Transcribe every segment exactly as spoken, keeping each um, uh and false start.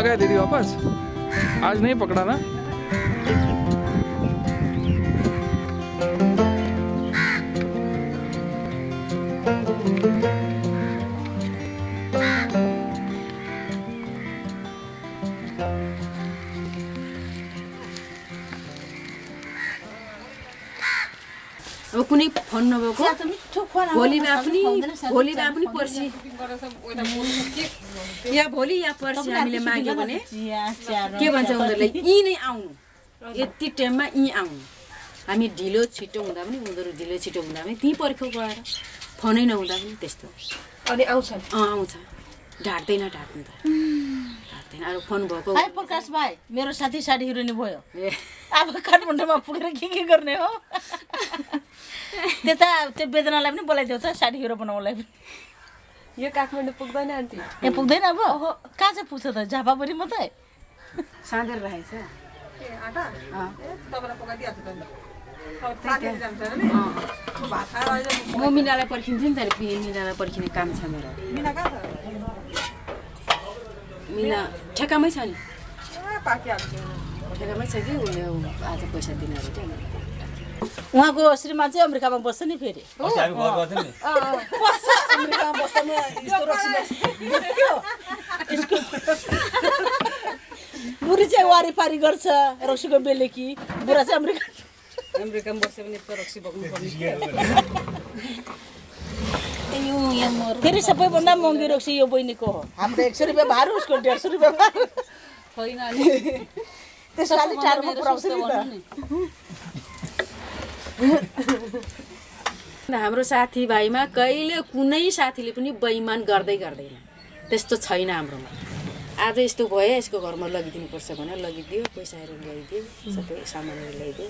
आ गया दीदी वापस, आज नहीं पकड़ा ना। अब कुनै फोन नभएको भोलि आफ्नी भोलि आफ्नी पर्सी या भोलि या पर्सी हामीले माग्यो भने के भन्छ उनीहरुले यी नै आउनु, यति टाइममा यी आउनु। हामी ढिलो छिटो हुँदा पनि उनीहरु ढिलो छिटो हुँदा पनि त्यही पर्खौ गएर फोनै नहुँदा पनि त्यस्तो अनि आउँछन्। अ आउँछ ढाट्दैन ढाट्नु त ढाट्दैन। अरु फोन भएको ए प्रकाश भाइ मेरो साथी साडी हिरोनी भयो, अब काठमाडौँमा पुगेर के के गर्ने हो। त्यता त्यो वेदनालाई पनि बोलाइदेऊ त साडी हिरो बनाउनलाई। यो काठमाडौँ पुग्दैन आन्टी, ए पुग्दैन। अब कहाँ चाहिँ पुग्छ त? झापा पनि म त साँधेर राखेछ। ए आटा अ तबला पकाइदिहाल्छ त साथीहरु जान्छ नि। अ भाषा अहिले म मिनालाई पर्खिन्छु नि त, मिनालाई पर्खिने काम छ मेरो। मिना कहाँ छ? मिना ठेकामै छ नि। ए पाकिहाल्छ ठेकामै छ कि उले आज पैसा दिन अरे के उहाँको श्रीमान चाहिँ अमेरिकामा बस्छ नि फेरि। हामी घर बस्छ नि। अ बस्छ अमेरिकामा बस्छ नि। यस्तो रक्सी देख्यो यसको बुढी चाहिँ वारीपारी गर्छ रक्सीको बेलेकी, बुढा चाहिँ अमेरिका अमेरिकामा बस्छ भने त रक्सी बग्नु पर्छ। यो यहाँ फेरि सबैभन्दा महँगी रक्सी यो बहिनीको हो। हाम्रो एक सय रुपैयाँ भार, उसको डेढ सय रुपैयाँ भार होइन अनि त्यसकाले टाढोमा पुराउँछ नि त। हाम्रो साथीभाइमा कहिले कुनै साथीले पनि बेइमान गर्दै गर्दैन, त्यस्तो छैन हाम्रोमा। आज यस्तो भयो यसको घरमा लगिदिनुपर्छ भनेर लगिदियो, पैसाहरू ल्याइदियो, सबै सामानहरू ल्याइदियो,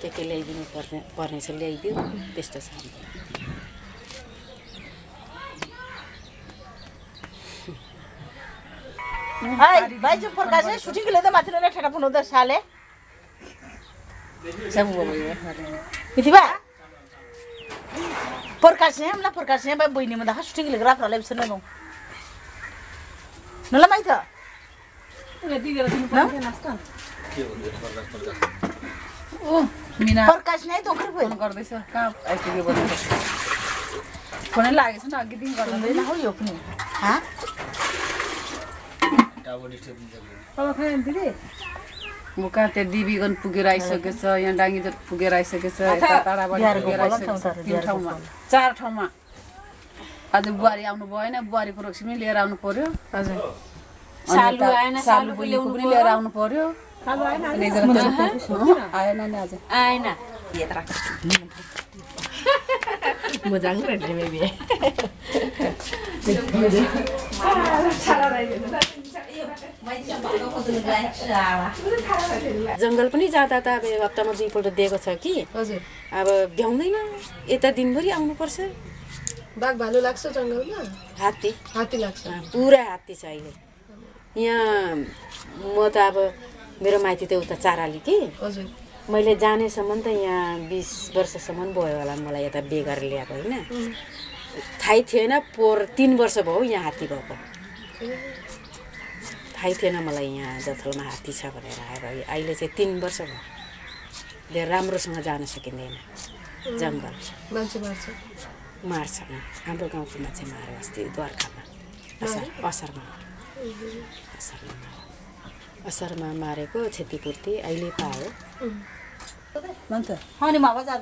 के के ल्याइदिनु पर्ने पर्ने छ ल्याइदियो, त्यस्तो छ। हाय भाइ जो प्रकाशले सुटिङले ल्यादा माथि नै ठेटा पुनाउँदा साले सब मिथिबा प्रकाश ने हमला प्रकाश ने भाई बहिनी में देखा शूटिंग लग रहा है प्रॉब्लम सुनने को नला माई था ना प्रकाश ने तो कर पे कर दे सर काम ऐसे क्यों बोल रहे हो? कौन लागे सर आगे दिन कर दे ना हो योग नहीं हाँ अब कहाँ दिले मुका ते दिबीगन पुगेर आइसकेछ, यहाँ डाङ्गीजट पुगेर आइसकेछ, यता टाढाबाट पुगेर आइसकेछ, तीन ठाउँमा चार ठाउँमा। आज बुहारी आउनु भएन, बुहारीको रक्सी पनि लिएर आउनु पर्यो। हजुर सालु आएन, सालु बोलेउनु पनि लिएर आउनु पर्यो। सालु आएन आएन नि आज आएन यता राख म जाङ रेड्ले बेबी साला राइदिनु न। जंगल पनि जाँदा त अब हप्तामा दुईपल्ट दिएको छ कि अब भ्याउँदैन, यता दिनभरि आउनुपर्छ। बाघ भालु लाग्छ जंगलमा, हात्ती हात्ती लाग्छ, पुरा हात्ती छ अहिले यहाँ। म त अब मेरो माइती त उता चाराली कि मैले जानेसम्म त यहाँ बिस वर्षसम्म भयो होला मलाई यता बेगर ल्याएको होइन, थाहै थिएन। पोहोर तीन वर्ष भयो यहाँ हात्ती भएको, थाहै थिएन मलाई यहाँ जथलमा हात्ती छ भनेर आएर। अहिले चाहिँ तीन वर्ष भयो धेरै राम्रोसँग जान सकिँदैन जङ्गल, मान्छे मार्छ मार्छ हाम्रो गाउँको मान्छे मारे अस्ति द्वारकामा असारमा असारमा असारमा मारेको क्षतिपूर्ति अहिले पायो। किन आस्ता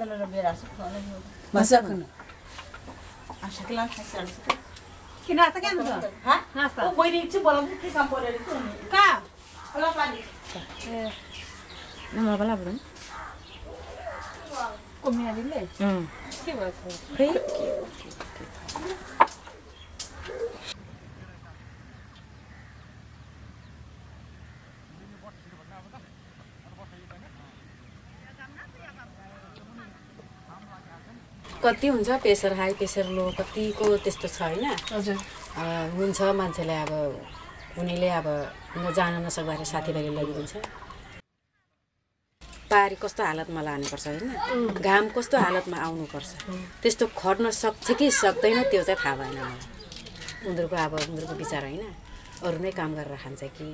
क्यान हुन्छ ह नास्ता ओ बहिनी चाहिँ बोलाउनु के काम पर्यो का होला पानी ए नला बला बला कमिया दिले हम के भछ खै कति हुन्छ प्रेसर हाई प्रेसर लो कतिको त्यस्तो छ हैन। हजुर हुन्छ मान्छेले अब उनीले अब नजान नसक्दा साथीभाइले लगिदिन्छ। पारी कस्तो हालतमा लानुपर्छ हैन, घाम कस्तो हालतमा आउनुपर्छ त्यस्तो खड्न सक्छ कि सक्दैन त्यो चाहिँ थाहा भएन मलाई। उनीहरुको अब उनीहरुको विचार हैन, अरु नै काम गरेर खान्छ कि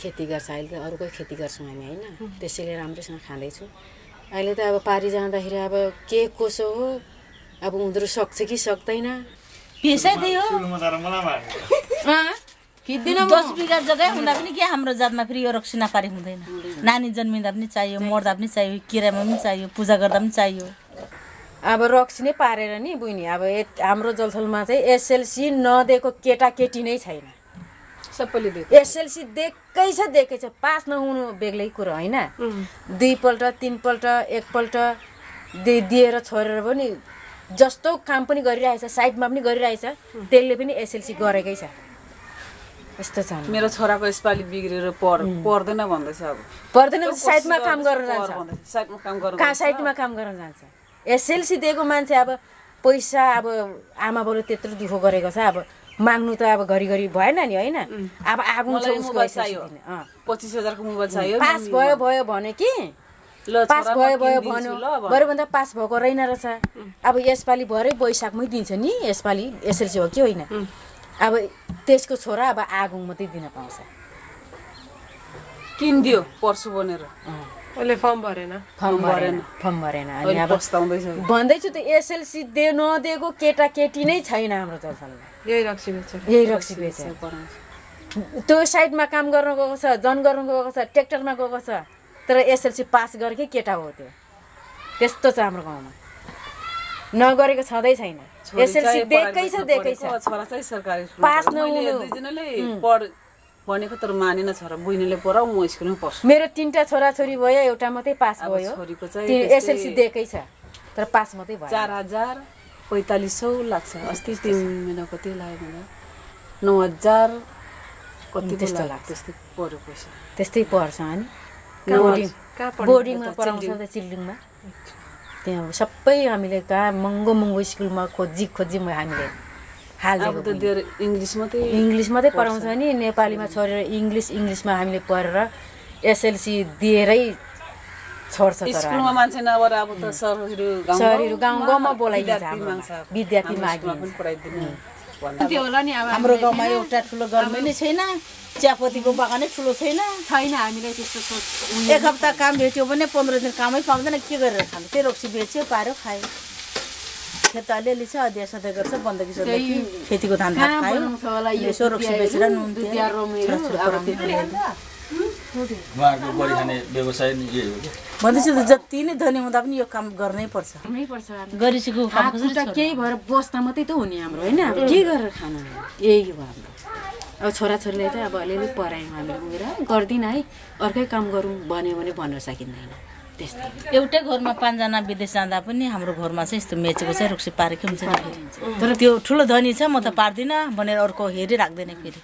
खेती गर्छ अहिले अरु कोही खेती गर्छौं हामी हैन त्यसैले राम्रोसँग खाँदै छु अहिले त अब पारी जाँदाखेरि अब के कसो हो अब उन्द्रो सक्छ कि सक्दैन पेशा दियो सुरुमा त मलाई मार्छ अ कि दिनमा दस बिघा जग्गा हुँदा पनि के हाम्रो जातमा फेरि यो रक्सी नपारी हुँदैन नानी जन्मिँदा पनि चाहियो मर्दा पनि चाहियो किरामा पनि चाहियो पूजा गर्दा पनि चाहियो अब रक्सी नै पारेर नि बुइनी अब हाम्रो जलथलमा चाहिँ एसएलसी नदेको केटाकेटी नै छैन सबैले देख एसएलसी देख्कै छ देख्कै छ पास नहुनु बेग्लै कुरा हैन दुई पल्ट तीन पल्ट एक पल्ट दिएर छोरेर पनि जस्तो काम पनि गरिरहेछ साइडमा पनि गरिरहेछ त्यसले पनि एसएलसी गरेकै छ यस्तो छ मेरो छोराको यसपाली बिग्रेर पढ पढ्दैन भन्दैछ अब पढ्दैन साइडमा काम गर्न जान्छ साइडमा काम गर्न का साइडमा काम गर्न जान्छ एसएलसी दिएको मान्छे अब पैसा अब आमा बाउले त्यत्रो दुखो गरेको छ अब माग्नु त अब घरिघरि भएन नि हैन अब आगु छ उसको चाहियो पच्चीस हजार को मोबाइल चाहियो पास भयो भयो भने कि ल पास भयो भयो भन्यो बरु भन्दा पास भएको रैन रहेछ अब यसपाली भरै बैशाखमै दिन्छ नि यसपाली एसएलसी हो कि होइन अब त्यसको छोरा अब आगु मात्रै दिन पाउँछ किन दियो पर्सु बनेर ओले फर्म भरेन फर्म भरेन फर्म भरेन अनि अब पस्ताउँदैछ भन्दैछु त एसएलसी दे नदेको केटाकेटी नै छैन हाम्रो जलथलमा यही रक्सी बेच्छ यही रक्सी बेच्छ त्यो साइडमा काम गर्न गएको छ जन गर्न गएको छ ट्र्याक्टरमा गएको छ तर एसएलसी पास गरेकै केटा हो त्यो त्यस्तो छ हाम्रो गाउँमा नगरेको छदै छैन एसएलसी देकै छ देकै छ छोरा चाहिँ सरकारी स्कुल पास नहुनु दुईजनाले पढ भनेको तर मानेन छोरा बुइनीले पढाउ म स्कुलमा पढ्छु मेरो तीनटा छोरा छोरी भयो एउटा मात्रै पास भयो छोरीको चाहिँ एसएलसी देकै छ तर पास मात्रै भयो चार हजार पैंतालीस सय लाग्छ अस्ति तीन महिना कति लाग्यो नौ हजार कति त्यस्तो लाग्छ त्यस्तै पर्यो पैसा त्यस्तै पर्छ अनि बोर्डिङ का बोर्डिङमा पढाउँछ त चिल्ड्रिङमा त्यहाँ सबै हामीले कहाँ महँगो महँगो स्कुलमा खोजी खोजी हामीले हाल अब त देयर इंग्लिश मात्रै इंग्लिश मात्रै पढाउँछ नि नेपालीमा छोडेर इंग्लिश इंग्लिश मा हामीले पढेर एसएलसी दिएरै छोड्छ तर स्कुलमा मान्छे नभएर अब त सरहरु गाउँ सरहरु गाउँ गाउँमा बोलाइन्छ विद्यार्थी माग्नु पनि पढाइदिनु भन्नु होला नि अब हाम्रो गाउँमा एउटा ठुलो गर्मी नै छैन चियापत्तीको बगानै ठुलो छैन छैन हामीले त्यस्तो सोच एक हप्ता काम भेट्यो भने पन्ध्र दिन कामै पाउँदैन के गरेर खानु त्यो रक्सी बेच्यो पार्यो खायो खेताले लिन्छ अध्याय सधैं गर्छ बन्दकी सधैं खेतीको धान भात खायो यसो रक्सी बेचेर नुन दुध दिएर मेरो अब त्यसले उहाँको बढी खाने व्यवसाय नि यही हो भन्दैछु जति नै धनी हुँदा पनि यो काम गर्नै पर्छ गर्नै पर्छ गरिसको काम त केही भएर बस्दा मात्रै त हुने हाम्रो हैन के गरेर खानु यही हो हाम्रो अब छोरा छोरीले चाहिँ अब अलिअलि पढायौं हामीले उएर गर्दिन है अर्कै काम गरौं भन्यो भने भन्न सकिदैन एउटै घरमा पाँच जना विदेश जाँदा पनि हाम्रो घरमा चाहिँ यस्तो मेचेको चाहिँ रक्सी पारेको हुन्छ तर त्यो ठुलो धनी छ म त पार्दिन भनेर अर्को हेरि राख्दैन फेरि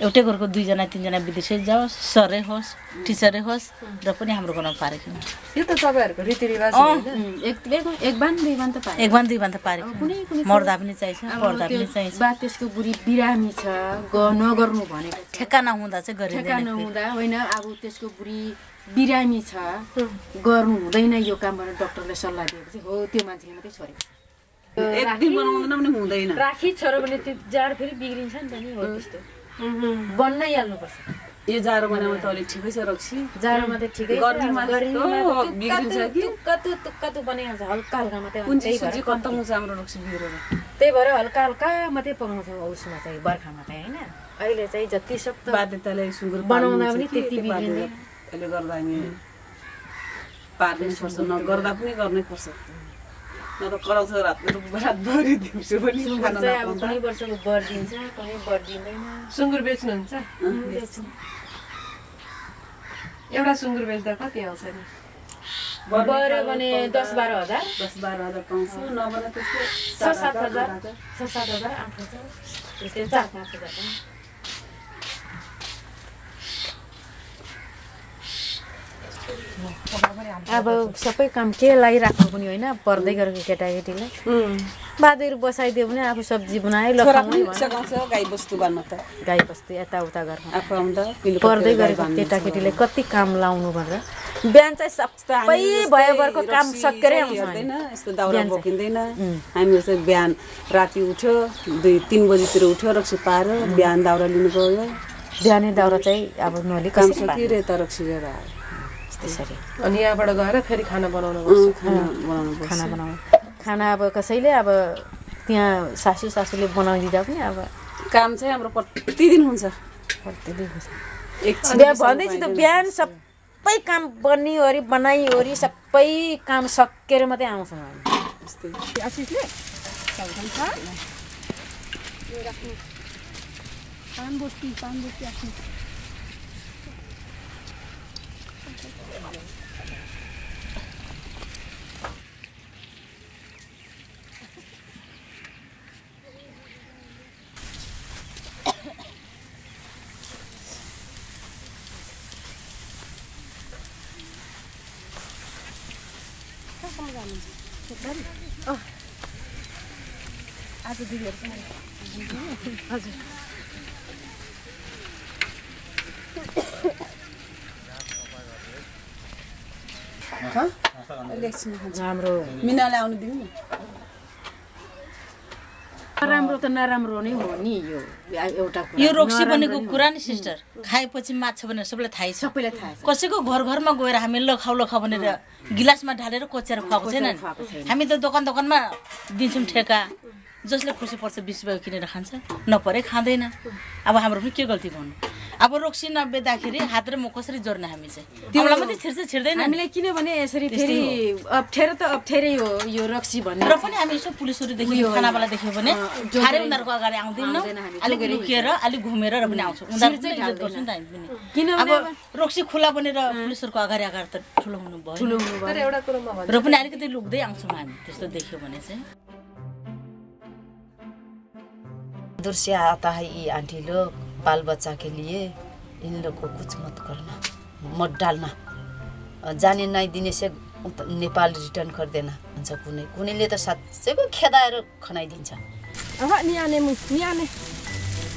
एउटै घरको दुई जना तीन जना विदेशै जाओस् सरै होस् टीचरै होस् र पनि हाम्रो घरमा पारेको हुन्छ यो त तपाईहरुको रीतिरिवाज हो एक एक बान दुई बान त पारे एक बान दुई बान त पारेको मर्दा पनि चाहिन्छ पढ्दा पनि चाहिन्छ बा त्यसको बुढी बिरामी छ नगर्नु भनेको ठेक्का नहुँदा चाहिँ गरिदैन ठेक्का नहुँदा हैन अब त्यसको बुढी बिरामी छ गर्नु हुँदैन यो काम भनेर डाक्टरले सल्लाह दिएपछि हो त्यो मान्छेले मात्रै छोड्यो एक दिन बनाउँदैन पनि हुँदैन राखी छोरो भने त्यो जाड फेरि बिग्रिन्छ नि त नि हो त्यस्तो बन्नै हाल्नु पर्छ यो जाडो महिनामा त अलि ठिकै छ रक्सी जाडोमा त ठिकै गर्मीमा त बिग्रिन्छ कि कतु कतु बनाइन्छ हल्का हल्का मात्रै हुन्छ त्यही भएर कतु हुन्छ हाम्रो रक्सी बिग्रेर त्यही भएर हल्का हल्का मात्रै पकाउँछ औसमा चाहिँ बर्खामा चाहिँ हैन अहिले चाहिँ जति सक्दो बाध्यताले सुगर बनाउँदा पनि त्यति बिग्रिन्छ ले गर्दा हामी पार्ने पर्छ नगर्दा पनि गर्नै पर्छ न त कराउँछ रातभरि रातभरि दिउँसो पनि खाना चाहिँ अब कुनै वर्षको बर्दिन्छ कुनै बर्दिदैन सुँगुर बेच्नु हुन्छ एउटा सुँगुर बेच्दा कति आउँछ नि बरे भने दस बाह्र हजार दस बाह्र हजार पाउँछ नभने त्यस्तो छ सात हजार छ सात हजार आठ हजार त्यसै चार पाँच हजार अब सबै काम के लागि राख्नु पनि हैन पर्दै गरेको केटाकेटीले बादहरु बसाइदियो भने आफू सब्जी बनाए लखाउने सक्छ गाई बस्तु बन्न त गाई बस्तु यता उता गर्न आफू आउँदा पर्दै गरेको केटाकेटीले कति काम लाउनु भनेर ब्यान चाहिँ सबै भयभरको काम सकेरै आउँछ हैन यस्तो दाउरा बोकिदैन हामी चाहिँ ब्यान राति उठ्यो दुई तीन बजेतिर उठ्यो रक्सी पाएर ब्यान दाउरा लिनु गयो ब्यानै दाउरा चाहिँ अब नलि काम सकिरे त रक्सी लिएर आयो त्यसरी अनि यहाँबाट गएर फेरि खाना बनाउनु पर्छ खाना बनाउनु पर्छ खाना बनाउनु खाना अब कसैले अब त्यहाँ सासू सासूले बनाइदिदा पनि अब काम चाहिँ हाम्रो प्रतिदिन हुन्छ प्रतिदिन हुन्छ एकछिन भन्दै छु त बिहान सबै काम बन्नी ओरी बनाई ओरी सबै काम सकेर मात्रै आउँछ हामी जस्तै आशिषले सबैसँग यो राख्नु पान बोटी पान बोटी आशिष Oh, I do this. I do. Huh? Let's move. Namro. Mina la onu dimi. Namro to namro ni ho ni yo. यो रक्सी बनेको कुरा नि सिस्टर खाएपछि माछा बनेर सबैलाई थाहै छ सबैलाई थाहै छ कसैको घर घरमा गएर हामी लखाउ लखाउ भनेर गिलासमा ढालेर कोचेर खुवाको छैन हामी त दोकान दोकानमा दिन्छौं ठेका जसले खुसी पर्छ बीस रुपैयाँ किनेर खान्छ नपरे खादैन अब हाम्रो पनि के गल्ती भन्नु अब रक्सी नबेदाखेरि हात र मुख कसरी जोड्न हामी चाहिँ तिमीलाई मात्रै छिर्छ छिर्दैन हामीलाई किनभने यसरी फेरि अप्ठेरो त अप्ठेरै हो यो रक्सी भन्ने र पनि हामी यसो पुलिसहरु देखि खानावाला देख्यो भने थारे उनीहरुको अगाडि आउँदैनौ अलि रुकेर अलि घुमेर र पनि आउँछ उनीहरु चाहिँ इज्जत गर्छ नि त हामी पनि किनभने रक्सी खुला बनेर पुलिसहरुको अगाडि अगाडि त ठुलो हुनु भयो ठुलो हुनु भयो तर एउटा कुरा म भन्छु र पनि अलिकति लुक्दै आउँछौं हामी त्यस्तो देख्यो भने चाहिँ दूर से आता है ये आंटी लोग बाल बच्चा के लिए इन लोग को कुछ मत करना मत डालना जाने नहीं देने से नेपाल रिटर्न कर देना उनसे कुने कुने लिए तो साथ से कोई खेदा है रो खाना दिन चा अहाँ नहीं आने मुझ नहीं आने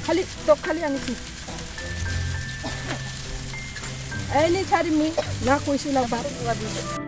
खाली तो खाली आने की ऐ नहीं चारी में ना कोई सुना बात